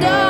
window.